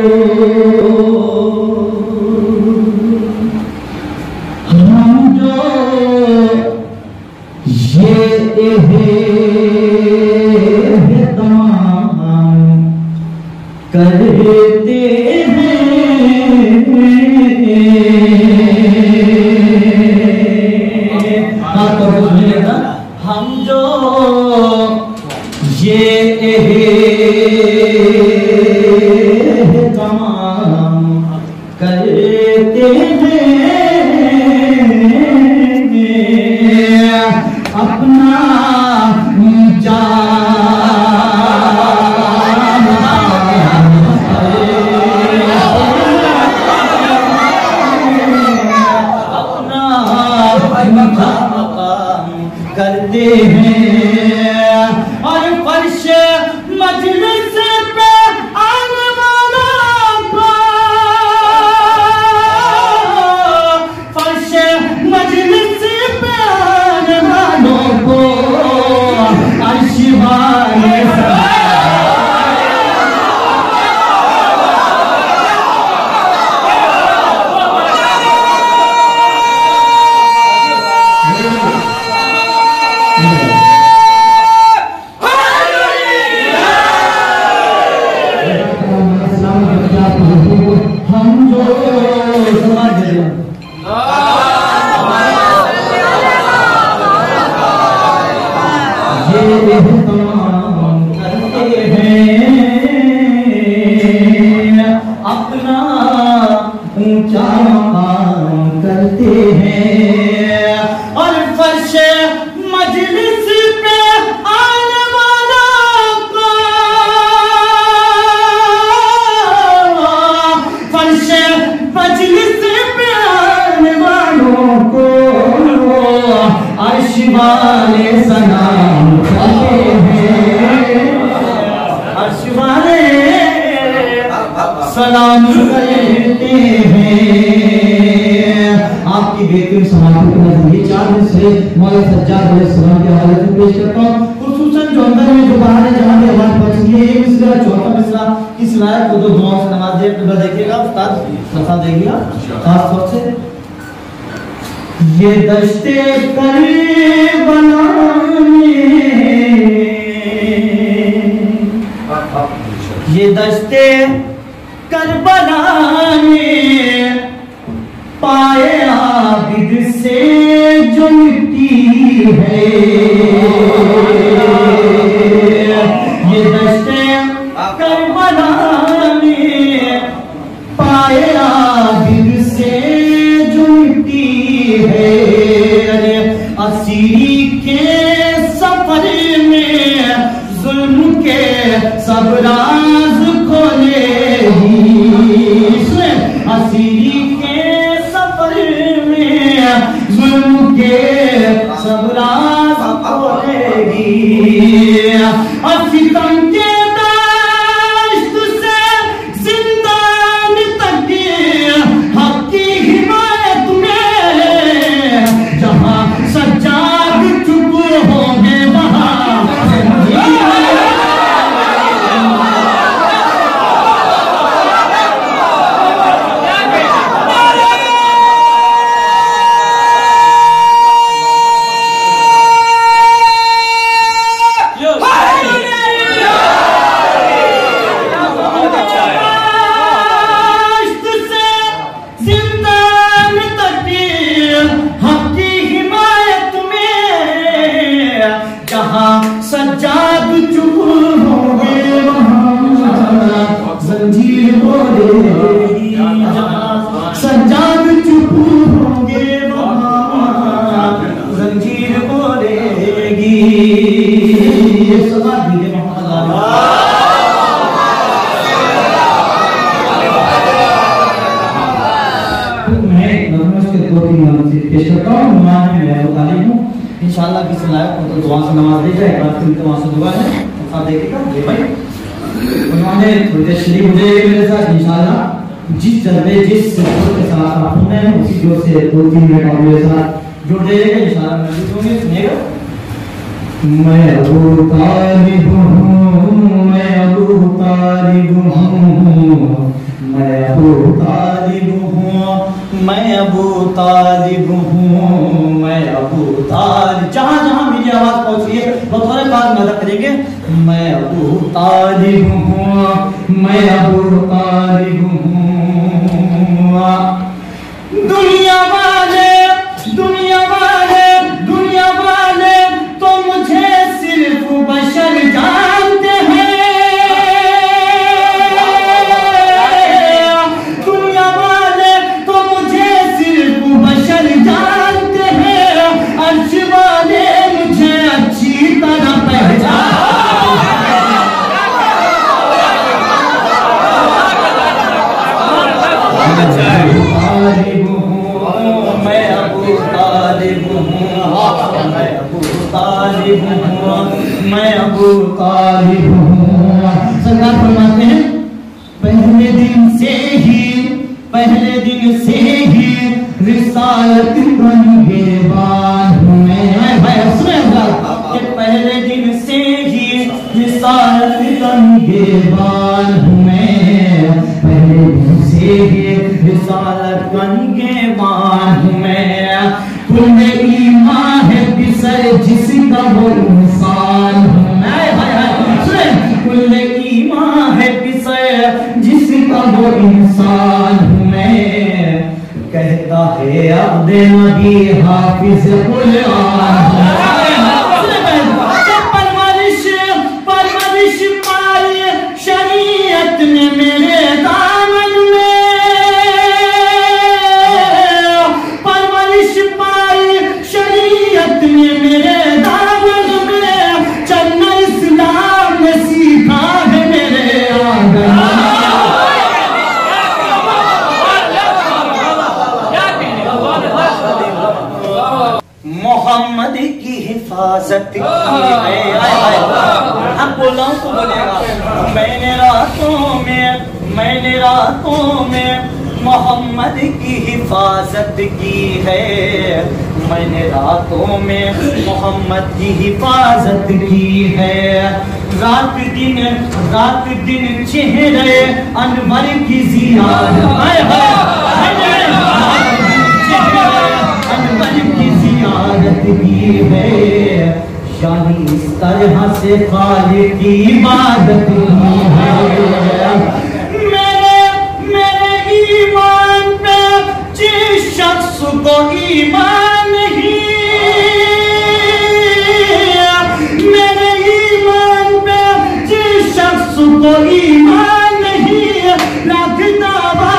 हम जो ये एहतमाम करते हैं। हाँ तो कुछ नहीं लेता। हम जो ये एहतमाम करते हैं अपना करते हैं और फर्श मजलिस पे आने वाला फर्श मजलिस पे आने वालों को अर्श वाले करते हैं अपना ऊंचा मकाम करते हैं और फर्श मजलिस पे आने वाला फर्श मजलिस पे आने वालों को अर्श वाले सलाम सलाम करते हैं। आपकी बेहतरीन समाज को चार दिन से मौलाना सज्जाद भाई सलाम के हवाले से पेश करता हूँ। खुसूसन जो अंदर में जो बाहर है जहाँ की आवाज पहुँचती है मिसरा चौथा मिसरा इस लायक को दो दुआओं से नमाज देखिएगा उस्ताद बता देगा खास तौर से ये दस्ते करे बनाने ये दस्ते करबला में पाए आबिद से जो मिट्टी है ये दस्ते करबला में पाए आबिद से जो मिट्टी है असीरी के सफर में जुल्म के सब राज खोले असीरी के सफर में जुल्म के सब राज खोलेगी सितम के दश्त से जिंदान तक हक की हिमायत में जहाँ सज्जाद चुप होंगे वहाँ सज्जाद चुप होंगे जंजीर बोलेगी इंशाल्लाह किस लायक को तो दुआ से नमाज दी जाए दुआ से दुआ है देखेगा उन्होंने शरीफ मुझे मेरे साथ इंशाल्लाह जिस जज्बे जिस जोर के साथ आप हूँ मैं उसी जोर से 2-3 मिनट आप मेरे साथ जुड़ जाइएगा इंशाल्लाह। मैं अबू तालिब हूँ वाला करेंगे, मैं अबू तालिब हूँ, मैं अबू तालिब हूँ। दुनिया वाले तो मुझे सिर्फ बशर जानते हैं, दुनिया वाले तो मुझे सिर्फ बशर जानते हैं, अर्श वाले मुझे अच्छी तरह पहचान। मैं अबू तालिब हूँ। सरकार फरमाते हैं पहले दिन से ही रिसालत बन गए कि पहले दिन से ही रिसालत बन गए बाल में, पहले दिन से ही रिसालत बन गए बाल में, ईमान है बिसर जिसका वो इंसान हूँ मैं, ईमान है बिसर जिसका वो इंसान हूँ मैं, कहता है अब देना ही हाफिज कुरान। मोहम्मद की हिफाजत की है, हम बोलाऊं तो बोलेगा, मैंने रातों में मोहम्मद की हिफाजत की है, मैंने रातों में मोहम्मद की हिफाजत की है, रात दिन चेहरे अनवर की जियारत की है, यानी इस तरह से खालिक की इबादत की है। को ईमान नहीं, मेरे ईमान पे जिस शख्स को ईमान नहीं, लाख दावा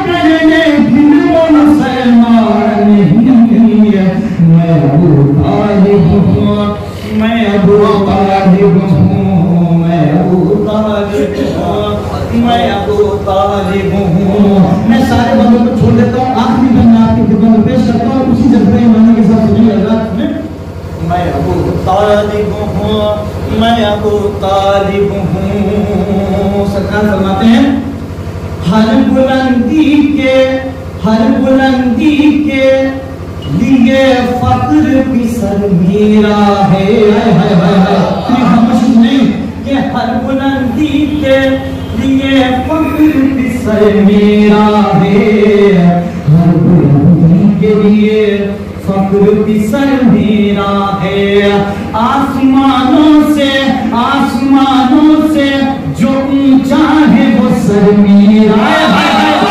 कर लेकिन वो मुसलमान। मैं सारे बंदों को छोड़ देता हूँ, आखिरी बंदा आपकी खिदमत में पेश करता हूँ, उसी जज्बे ईमान के साथ सुनिए हज़रात में। मैं अबू तालिब हूँ, मैं अबू तालिब हूँ। सरकार फरमाते हैं हर बुलंदी के लिए फक्र बिसर मेरा है। हर बुलंदी के लिए फक्र बिसर मेरा है, हर बुलंदी के लिए फक्र बिसर मेरा है, आसमानों से जो ऊंचा है वो सर मेरा है,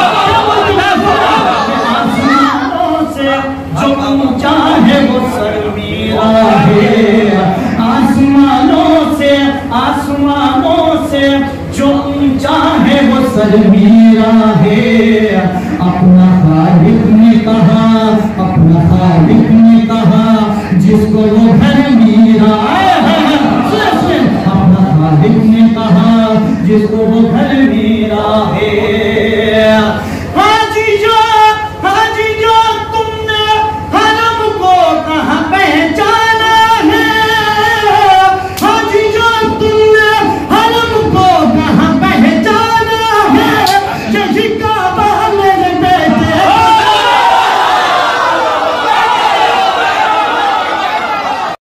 आसमानों से जो ऊंचा है वो सर मेरा है, आसमानों से जो ऊंचा है वो सर मेरा है, अपना खालिक ने कहा, अपना खालिक